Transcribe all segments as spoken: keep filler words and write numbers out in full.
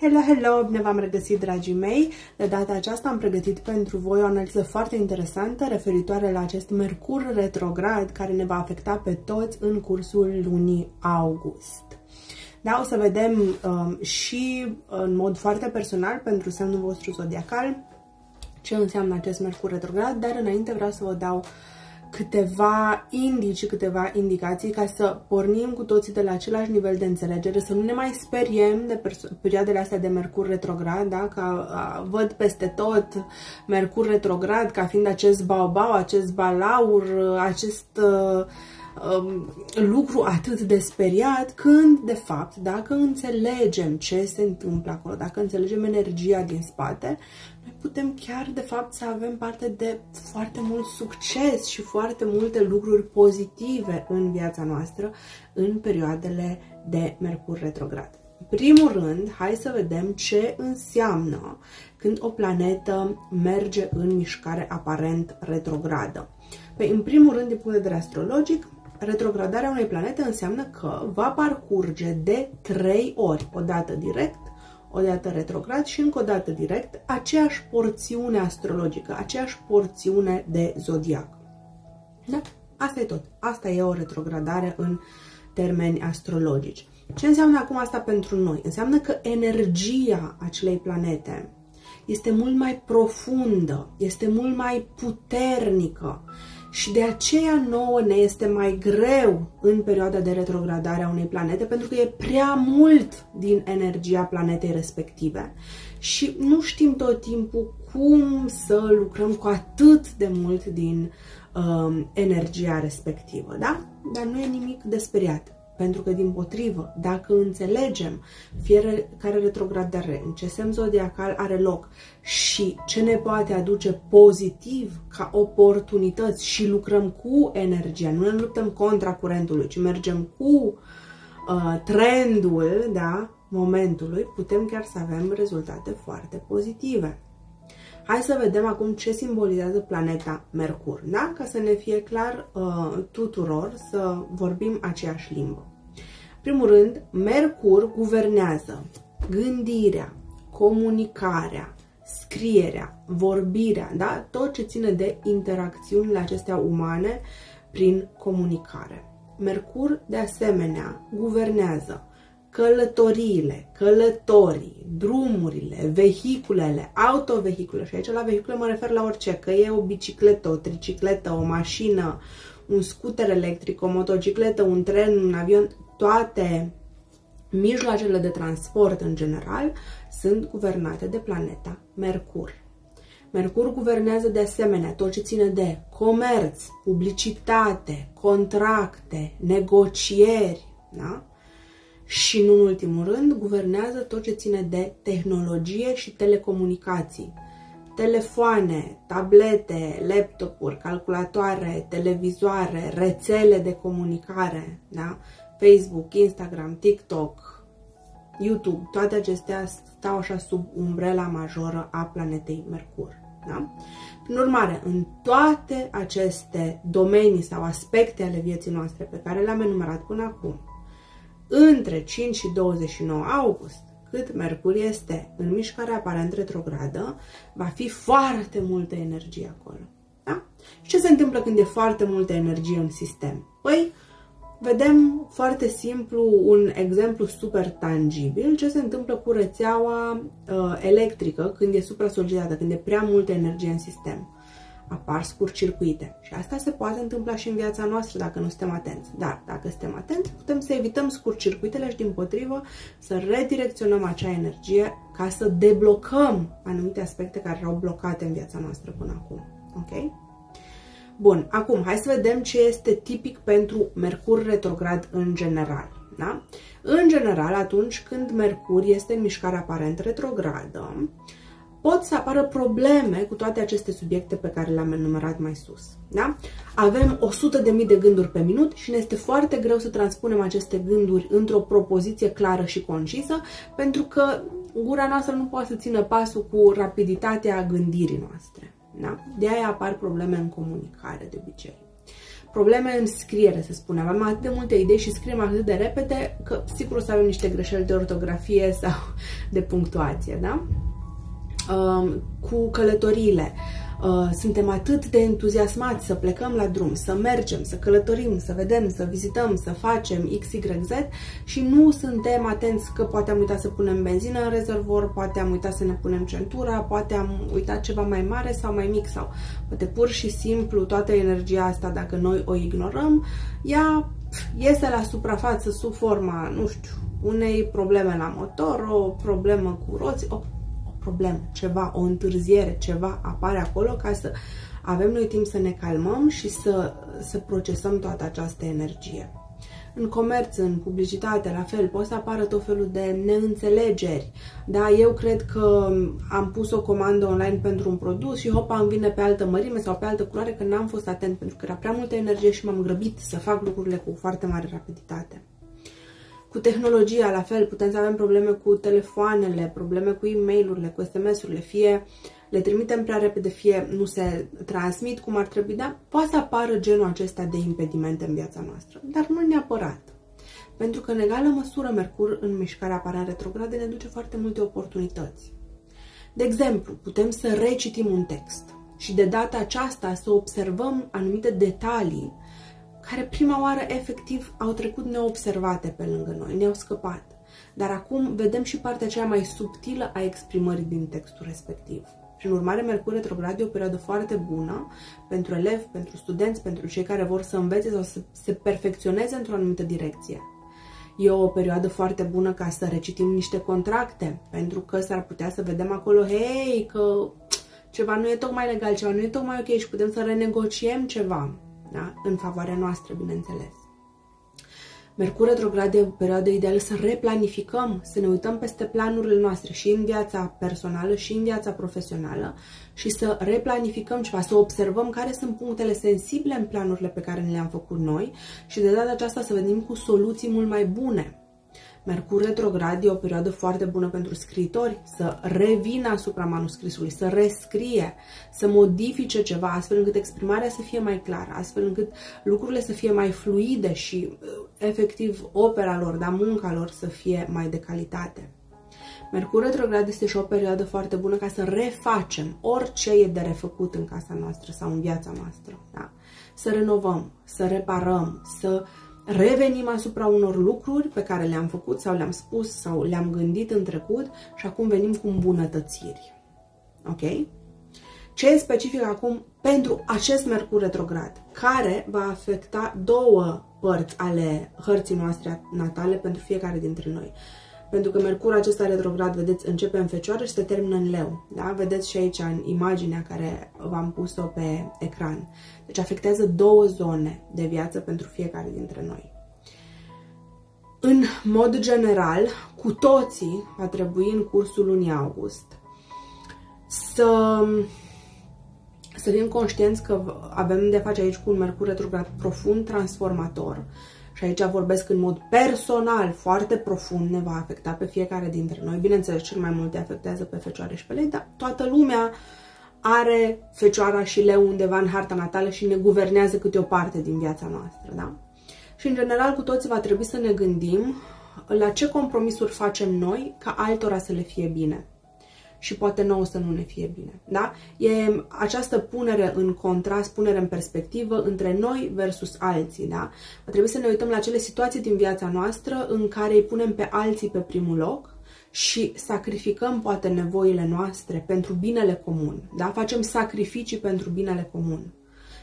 Hello, hello! Bine v-am regăsit, dragii mei! De data aceasta am pregătit pentru voi o analiză foarte interesantă referitoare la acest Mercur retrograd care ne va afecta pe toți în cursul lunii august. Da, o să vedem um, și în mod foarte personal pentru semnul vostru zodiacal ce înseamnă acest Mercur retrograd, dar înainte vreau să vă dau câteva indici, câteva indicații ca să pornim cu toții de la același nivel de înțelegere, să nu ne mai speriem de perioadele astea de Mercur retrograd, da? Că a, văd peste tot Mercur retrograd ca fiind acest baobau, acest balaur, acest a, a, lucru atât de speriat, când de fapt, dacă înțelegem ce se întâmplă acolo, dacă înțelegem energia din spate, putem chiar de fapt să avem parte de foarte mult succes și foarte multe lucruri pozitive în viața noastră în perioadele de Mercur retrograd. În primul rând, hai să vedem ce înseamnă când o planetă merge în mișcare aparent retrogradă. Păi, în primul rând, din punct de vedere astrologic, retrogradarea unei planete înseamnă că va parcurge de trei ori, o dată direct, odată retrograd și încă o dată direct, aceeași porțiune astrologică, aceeași porțiune de zodiac. Da? Asta e tot. Asta e o retrogradare în termeni astrologici. Ce înseamnă acum asta pentru noi? Înseamnă că energia acelei planete este mult mai profundă, este mult mai puternică și de aceea nouă ne este mai greu în perioada de retrogradare a unei planete, pentru că e prea mult din energia planetei respective și nu știm tot timpul cum să lucrăm cu atât de mult din um, energia respectivă, da? Dar nu e nimic de speriat, pentru că dimpotrivă, dacă înțelegem fiecare retrogradare, în ce semn zodiacal are loc și ce ne poate aduce pozitiv ca oportunități și lucrăm cu energia, nu ne luptăm contra curentului, ci mergem cu uh, trendul, da, momentului, putem chiar să avem rezultate foarte pozitive. Hai să vedem acum ce simbolizează planeta Mercur, da? Ca să ne fie clar uh, tuturor să vorbim aceeași limbă. În primul rând, Mercur guvernează gândirea, comunicarea, scrierea, vorbirea, da? Tot ce ține de interacțiunile acestea umane prin comunicare. Mercur, de asemenea, guvernează călătoriile, călătorii, drumurile, vehiculele, autovehicule, și aici la vehicule mă refer la orice, că e o bicicletă, o tricicletă, o mașină, un scuter electric, o motocicletă, un tren, un avion, toate mijloacele de transport în general sunt guvernate de planeta Mercur. Mercur guvernează de asemenea tot ce ține de comerț, publicitate, contracte, negocieri, da? Și, în ultimul rând, guvernează tot ce ține de tehnologie și telecomunicații. Telefoane, tablete, laptopuri, calculatoare, televizoare, rețele de comunicare, da? Facebook, Instagram, TikTok, YouTube, toate acestea stau așa sub umbrela majoră a planetei Mercur. Da? Prin urmare, în toate aceste domenii sau aspecte ale vieții noastre pe care le-am enumerat până acum, între cinci și douăzeci și nouă august, cât Mercur este în mișcare aparent retrogradă, va fi foarte multă energie acolo. Da? Și ce se întâmplă când e foarte multă energie în sistem? Păi, vedem foarte simplu un exemplu super tangibil, ce se întâmplă cu rețeaua uh, electrică când e supra-solicitată, când e prea multă energie în sistem. Apar scurt-circuite. Și asta se poate întâmpla și în viața noastră dacă nu suntem atenți. Dar dacă suntem atenți, putem să evităm scurt-circuitele și, dimpotrivă, să redirecționăm acea energie ca să deblocăm anumite aspecte care erau blocate în viața noastră până acum. Ok? Bun, acum hai să vedem ce este tipic pentru Mercur retrograd în general. Da? În general, atunci când Mercur este în mișcare aparent retrogradă, pot să apară probleme cu toate aceste subiecte pe care le-am enumerat mai sus. Da? Avem o sută de mii de gânduri pe minut și ne este foarte greu să transpunem aceste gânduri într-o propoziție clară și concisă, pentru că gura noastră nu poate să țină pasul cu rapiditatea gândirii noastre. Da? De aia apar probleme în comunicare de obicei. probleme în scriere, să spun. Avem atât de multe idei și scriem atât de repede că sigur o să avem niște greșeli de ortografie sau de punctuație, da? Cu călătoriile. Suntem atât de entuziasmați să plecăm la drum, să mergem, să călătorim, să vedem, să vizităm, să facem X Y Z și nu suntem atenți că poate am uitat să punem benzină în rezervor, poate am uitat să ne punem centura, poate am uitat ceva mai mare sau mai mic sau poate pur și simplu toată energia asta, dacă noi o ignorăm, ea iese la suprafață sub forma, nu știu, unei probleme la motor, o problemă cu roți, o problemă, ceva, o întârziere, ceva apare acolo ca să avem noi timp să ne calmăm și să, să procesăm toată această energie. În comerț, în publicitate, la fel, pot să apară tot felul de neînțelegeri. Da, eu cred că am pus o comandă online pentru un produs și hopa îmi vine pe altă mărime sau pe altă culoare că n-am fost atent pentru că era prea multă energie și m-am grăbit să fac lucrurile cu foarte mare rapiditate. Cu tehnologia, la fel, putem să avem probleme cu telefoanele, probleme cu e-mail-urile, cu S M S-urile, fie le trimitem prea repede, fie nu se transmit cum ar trebui, dar poate să apară genul acesta de impedimente în viața noastră, dar nu neapărat. Pentru că, în egală măsură, Mercur în mișcare apare în retrograde ne duce foarte multe oportunități. De exemplu, putem să recitim un text și de data aceasta să observăm anumite detalii care prima oară efectiv au trecut neobservate pe lângă noi, ne-au scăpat. Dar acum vedem și partea cea mai subtilă a exprimării din textul respectiv. Prin urmare, Mercur retrograd e o perioadă foarte bună pentru elevi, pentru studenți, pentru cei care vor să învețe sau să se perfecționeze într-o anumită direcție. E o perioadă foarte bună ca să recitim niște contracte, pentru că s-ar putea să vedem acolo, hei, că ceva nu e tocmai legal, ceva nu e tocmai ok și putem să renegociem ceva. Da? În favoarea noastră, bineînțeles. Mercur retrograd e o perioadă ideală să replanificăm, să ne uităm peste planurile noastre și în viața personală și în viața profesională și să replanificăm ceva, să observăm care sunt punctele sensibile în planurile pe care le-am făcut noi și de data aceasta să venim cu soluții mult mai bune. Mercur retrograd e o perioadă foarte bună pentru scriitori să revină asupra manuscrisului, să rescrie, să modifice ceva astfel încât exprimarea să fie mai clară, astfel încât lucrurile să fie mai fluide și efectiv opera lor, dar munca lor să fie mai de calitate. Mercur retrograd este și o perioadă foarte bună ca să refacem orice e de refăcut în casa noastră sau în viața noastră. Da? Să renovăm, să reparăm, să revenim asupra unor lucruri pe care le-am făcut sau le-am spus sau le-am gândit în trecut și acum venim cu îmbunătățiri. Ok? Ce e specific acum pentru acest Mercur retrograd, care va afecta două părți ale hărții noastre natale pentru fiecare dintre noi. Pentru că Mercur acesta retrograd, vedeți, începe în Fecioară și se termină în Leu. Da? Vedeți și aici în imaginea care v-am pus-o pe ecran. Deci afectează două zone de viață pentru fiecare dintre noi. În mod general, cu toții va trebui în cursul lunii august să, să fim conștienți că avem de face aici cu un Mercur retrograd profund transformator. Și aici vorbesc în mod personal, foarte profund, ne va afecta pe fiecare dintre noi. Bineînțeles, cel mai mult te afectează pe Fecioară și pe Lei, dar toată lumea are Fecioara și Leu undeva în harta natală și ne guvernează câte o parte din viața noastră, da? Și, în general, cu toții va trebui să ne gândim la ce compromisuri facem noi ca altora să le fie bine. Și poate nouă să nu ne fie bine, da? E această punere în contrast, punere în perspectivă între noi versus alții, da? Va trebui să ne uităm la acele situații din viața noastră în care îi punem pe alții pe primul loc și sacrificăm poate nevoile noastre pentru binele comun, da? Facem sacrificii pentru binele comun.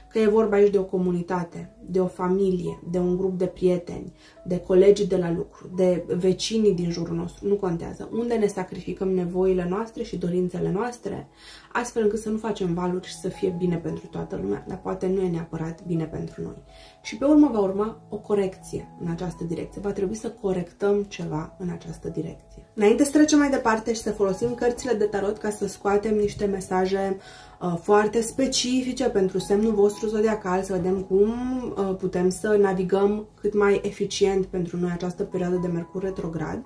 Că e vorba aici de o comunitate, de o familie, de un grup de prieteni, de colegii de la lucru, de vecinii din jurul nostru, nu contează. Unde ne sacrificăm nevoile noastre și dorințele noastre, astfel încât să nu facem valuri și să fie bine pentru toată lumea, dar poate nu e neapărat bine pentru noi. Și pe urmă va urma o corecție în această direcție. Va trebui să corectăm ceva în această direcție. Înainte să trecem mai departe și să folosim cărțile de tarot ca să scoatem niște mesaje uh, foarte specifice pentru semnul vostru zodiacal, să vedem cum uh, putem să navigăm cât mai eficient pentru noi această perioadă de Mercur retrograd,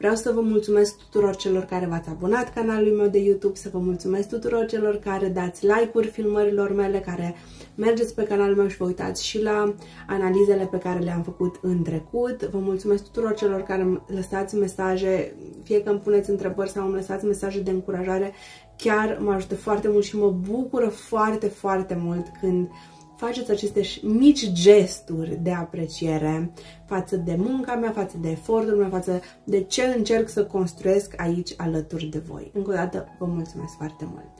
Vreau să vă mulțumesc tuturor celor care v-ați abonat canalului meu de YouTube, să vă mulțumesc tuturor celor care dați like-uri filmărilor mele, care mergeți pe canalul meu și vă uitați și la analizele pe care le-am făcut în trecut. Vă mulțumesc tuturor celor care îmi lăsați mesaje, fie că îmi puneți întrebări sau îmi lăsați mesaje de încurajare. Chiar mă ajută foarte mult și mă bucură foarte, foarte mult când faceți aceste mici gesturi de apreciere față de munca mea, față de efortul meu, față de ce încerc să construiesc aici alături de voi. Încă o dată vă mulțumesc foarte mult!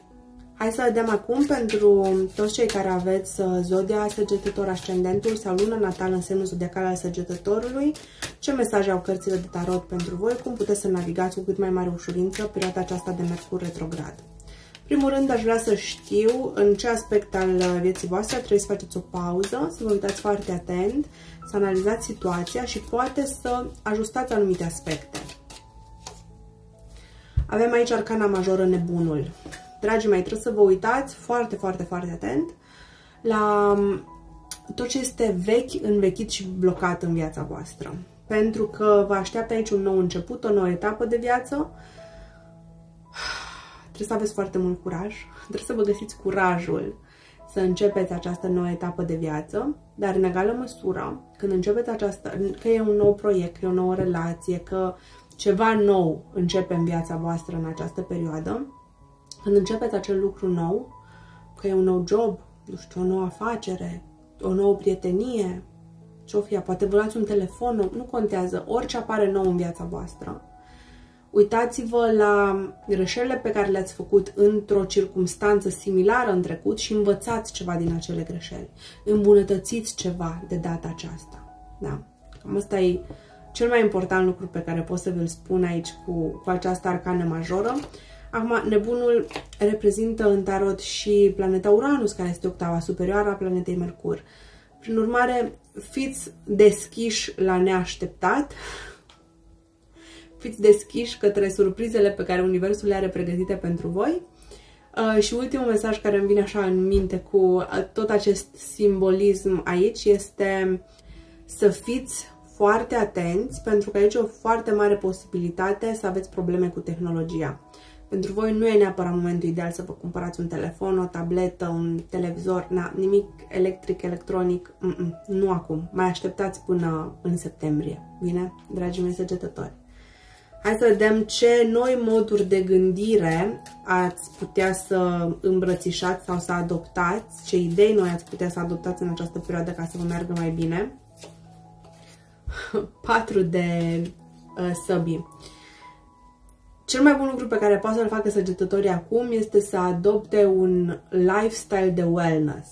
Hai să vedem acum pentru toți cei care aveți zodia Săgetător, ascendentul sau luna natală în semnul zodiacal al Săgetătorului, ce mesaje au cărțile de tarot pentru voi, cum puteți să navigați cu cât mai mare ușurință perioada aceasta de Mercur retrograd. În primul rând, aș vrea să știu în ce aspect al vieții voastre trebuie să faceți o pauză, să vă uitați foarte atent, să analizați situația și poate să ajustați anumite aspecte. Avem aici arcana majoră, nebunul. Dragii mei, trebuie să vă uitați foarte, foarte, foarte atent la tot ce este vechi, învechit și blocat în viața voastră. Pentru că vă așteaptă aici un nou început, o nouă etapă de viață. Trebuie să aveți foarte mult curaj, trebuie să vă găsiți curajul să începeți această nouă etapă de viață, dar în egală măsură, când începeți această, că e un nou proiect, că e o nouă relație, că ceva nou începe în viața voastră în această perioadă, când începeți acel lucru nou, că e un nou job, nu știu, o nouă afacere, o nouă prietenie, ce-o fie, poate vă luați un telefon nou, nu contează, orice apare nou în viața voastră, uitați-vă la greșelile pe care le-ați făcut într-o circumstanță similară în trecut și învățați ceva din acele greșeli. Îmbunătățiți ceva de data aceasta. Da. Cam asta e cel mai important lucru pe care pot să vi-l spun aici cu, cu această arcană majoră. Acum, nebunul reprezintă în tarot și planeta Uranus, care este octava superioară a planetei Mercur. Prin urmare, fiți deschiși la neașteptat. Fiți deschiși către surprizele pe care universul le are pregătite pentru voi. Uh, și ultimul mesaj care îmi vine așa în minte cu tot acest simbolism aici este să fiți foarte atenți, pentru că aici e o foarte mare posibilitate să aveți probleme cu tehnologia. Pentru voi nu e neapărat momentul ideal să vă cumpărați un telefon, o tabletă, un televizor, na, nimic electric, electronic, mm -mm, nu acum. Mai așteptați până în septembrie. Bine, dragii mei săgetători? Hai să vedem ce noi moduri de gândire ați putea să îmbrățișați sau să adoptați, ce idei noi ați putea să adoptați în această perioadă ca să vă meargă mai bine. patru de uh, săbii. Cel mai bun lucru pe care poate să-l facă săgetătorii acum este să adopte un lifestyle de wellness.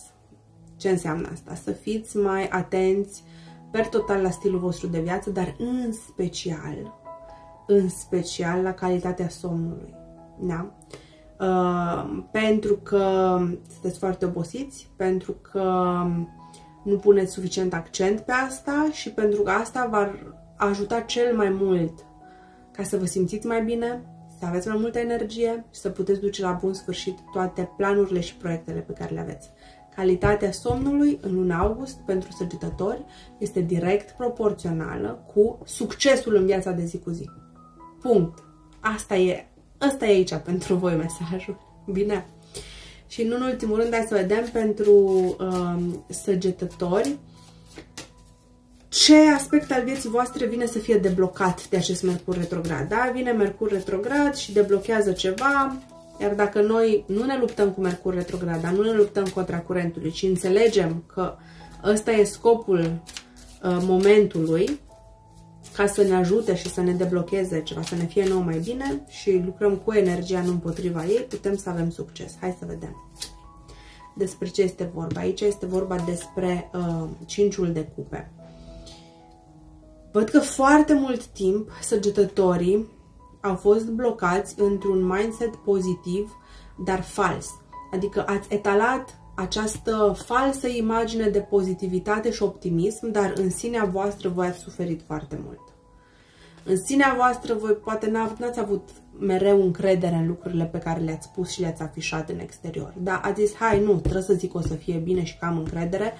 Ce înseamnă asta? Să fiți mai atenți per total la stilul vostru de viață, dar în special... în special la calitatea somnului, da? Uh, pentru că sunteți foarte obosiți, pentru că nu puneți suficient accent pe asta și pentru că asta v-ar ajuta cel mai mult ca să vă simțiți mai bine, să aveți mai multă energie și să puteți duce la bun sfârșit toate planurile și proiectele pe care le aveți. Calitatea somnului în luna august pentru săgetători este direct proporțională cu succesul în viața de zi cu zi. Punct. Asta e, asta e aici pentru voi mesajul. Bine? Și nu în ultimul rând, hai să vedem pentru um, săgetători ce aspect al vieții voastre vine să fie deblocat de acest Mercur retrograd. Da? Vine Mercur retrograd și deblochează ceva, iar dacă noi nu ne luptăm cu Mercur retrograd, dar nu ne luptăm contra curentului, ci înțelegem că ăsta e scopul uh, momentului, ca să ne ajute și să ne deblocheze ceva, să ne fie nouă mai bine și lucrăm cu energia, nu împotriva ei, putem să avem succes. Hai să vedem despre ce este vorba. Aici este vorba despre uh, cinciul de cupe. Văd că foarte mult timp săgetătorii au fost blocați într-un mindset pozitiv, dar fals. Adică ați etalat această falsă imagine de pozitivitate și optimism, dar în sinea voastră voi ați suferit foarte mult. În sinea voastră voi poate n-ați avut mereu încredere în lucrurile pe care le-ați pus și le-ați afișat în exterior. Dar ați zis, hai nu, trebuie să zic că o să fie bine și că am încredere,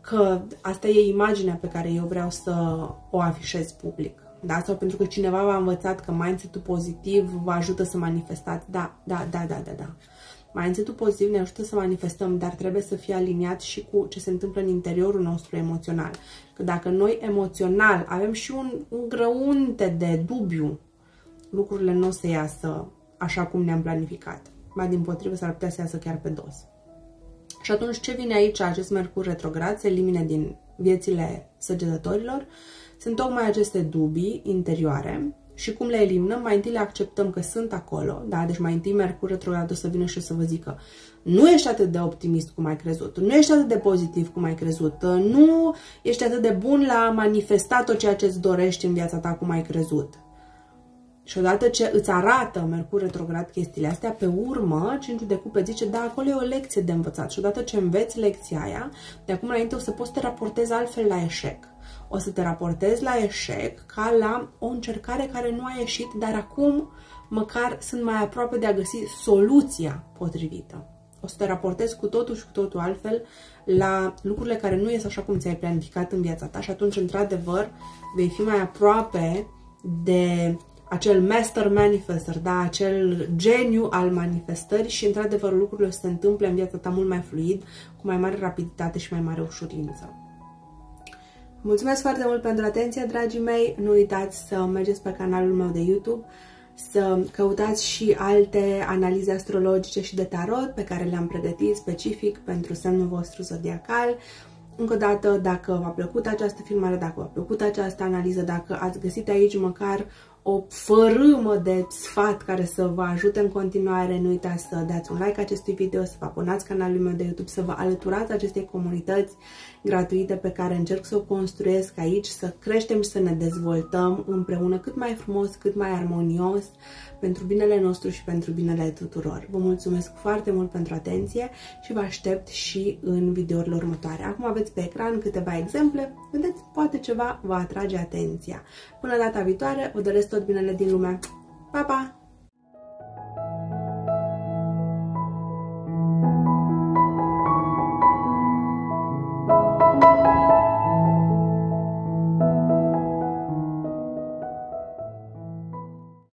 că asta e imaginea pe care eu vreau să o afișez public. da? Sau pentru că cineva v-a învățat că mindset-ul pozitiv vă ajută să manifestați. Da, da, da, da, da, da. Mindset-ul pozitiv ne ajută să manifestăm, dar trebuie să fie aliniat și cu ce se întâmplă în interiorul nostru emoțional. Că dacă noi emoțional avem și un, un grăunte de dubiu, lucrurile nu o să iasă așa cum ne-am planificat. Ba dimpotrivă, s-ar putea să iasă chiar pe dos. Și atunci ce vine aici? Acest Mercur retrograd se elimine din viețile săgetătorilor. Sunt tocmai aceste dubii interioare și cum le eliminăm? Mai întâi le acceptăm că sunt acolo, da? Deci mai întâi Mercur retrograd o să vină și o să vă zică nu ești atât de optimist cum ai crezut, nu ești atât de pozitiv cum ai crezut, nu ești atât de bun la a manifesta tot ceea ce îți dorești în viața ta cum ai crezut. Și odată ce îți arată Mercur retrograd chestiile astea, pe urmă, cincul de cupe zice, da, acolo e o lecție de învățat. Și odată ce înveți lecția aia, de acum înainte o să poți să te raportezi altfel la eșec. O să te raportezi la eșec ca la o încercare care nu a ieșit, dar acum măcar sunt mai aproape de a găsi soluția potrivită. O să te raportezi cu totul și cu totul altfel la lucrurile care nu ies așa cum ți-ai planificat în viața ta și atunci, într-adevăr, vei fi mai aproape de acel master manifester, da? Acel geniu al manifestării și, într-adevăr, lucrurile o să se întâmple în viața ta mult mai fluid, cu mai mare rapiditate și mai mare ușurință. Mulțumesc foarte mult pentru atenție, dragii mei! Nu uitați să mergeți pe canalul meu de YouTube, să căutați și alte analize astrologice și de tarot pe care le-am pregătit specific pentru semnul vostru zodiacal. Încă o dată, dacă v-a plăcut această filmare, dacă v-a plăcut această analiză, dacă ați găsit aici măcar o fărâmă de sfat care să vă ajute în continuare, nu uitați să dați un like acestui video, să vă abonați canalului meu de YouTube, să vă alăturați acestei comunități gratuite pe care încerc să o construiesc aici, să creștem și să ne dezvoltăm împreună cât mai frumos, cât mai armonios, pentru binele nostru și pentru binele tuturor. Vă mulțumesc foarte mult pentru atenție și vă aștept și în videourile următoare. Acum aveți pe ecran câteva exemple, vedeți, poate ceva vă atrage atenția. Până data viitoare, vă doresc tot binele din lume. Pa, pa!